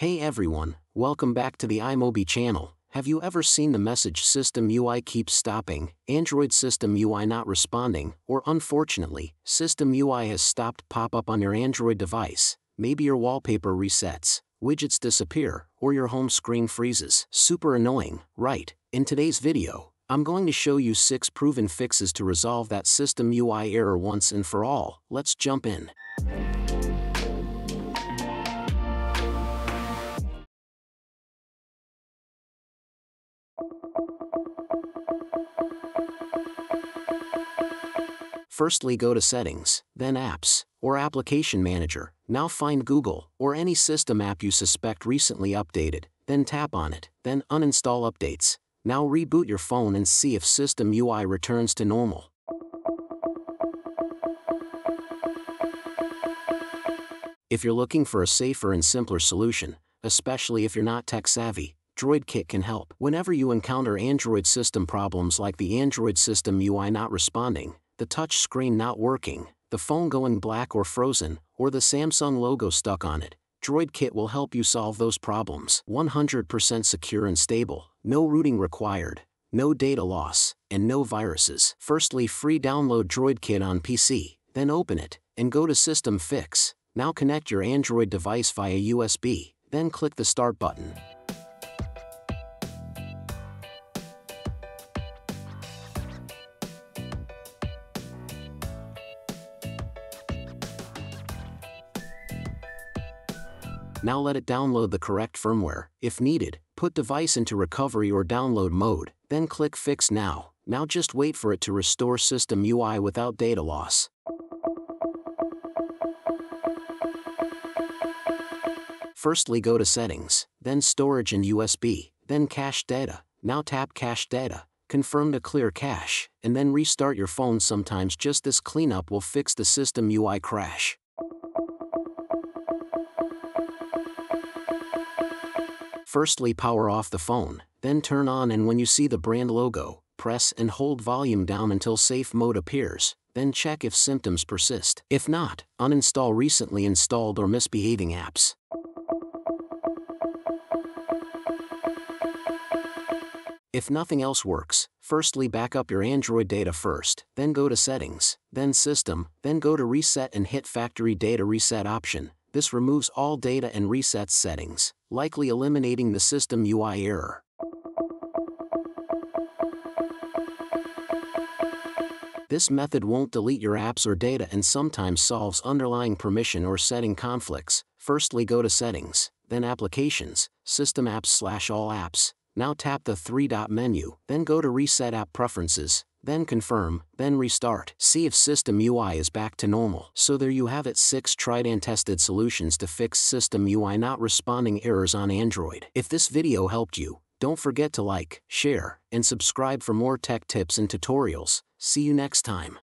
Hey everyone, welcome back to the iMobie channel. Have you ever seen the message system UI keeps stopping, Android system UI not responding, or unfortunately, system UI has stopped pop up on your Android device? Maybe your wallpaper resets, widgets disappear, or your home screen freezes. Super annoying, right? In today's video, I'm going to show you 6 proven fixes to resolve that system UI error once and for all. Let's jump in. Firstly, go to Settings, then Apps, or Application Manager. Now find Google, or any system app you suspect recently updated, then tap on it, then Uninstall Updates. Now reboot your phone and see if system UI returns to normal. If you're looking for a safer and simpler solution, especially if you're not tech-savvy, DroidKit can help. Whenever you encounter Android system problems like the Android system UI not responding, the touch screen not working, the phone going black or frozen, or the Samsung logo stuck on it, DroidKit will help you solve those problems. 100% secure and stable, no rooting required, no data loss, and no viruses. Firstly, free download DroidKit on PC, then open it, and go to System Fix. Now connect your Android device via USB, then click the Start button. Now let it download the correct firmware. If needed, put device into recovery or download mode, then click Fix Now. Now just wait for it to restore system UI without data loss. Firstly, go to Settings, then Storage and USB, then Cache Data. Now tap Cache Data, confirm to clear cache, and then restart your phone. Sometimes just this cleanup will fix the system UI crash. Firstly, power off the phone, then turn on, and when you see the brand logo, press and hold volume down until safe mode appears, then check if symptoms persist. If not, uninstall recently installed or misbehaving apps. If nothing else works, firstly back up your Android data first, then go to Settings, then System, then go to Reset and hit Factory Data Reset option. This removes all data and resets settings, likely eliminating the system UI error. This method won't delete your apps or data and sometimes solves underlying permission or setting conflicts. Firstly, go to Settings, then Applications, System Apps/All Apps. Now tap the three-dot menu, then go to Reset App Preferences, then Confirm, then Restart. See if system UI is back to normal. So there you have it, 6 tried and tested solutions to fix system UI not responding errors on Android. If this video helped you, don't forget to like, share, and subscribe for more tech tips and tutorials. See you next time.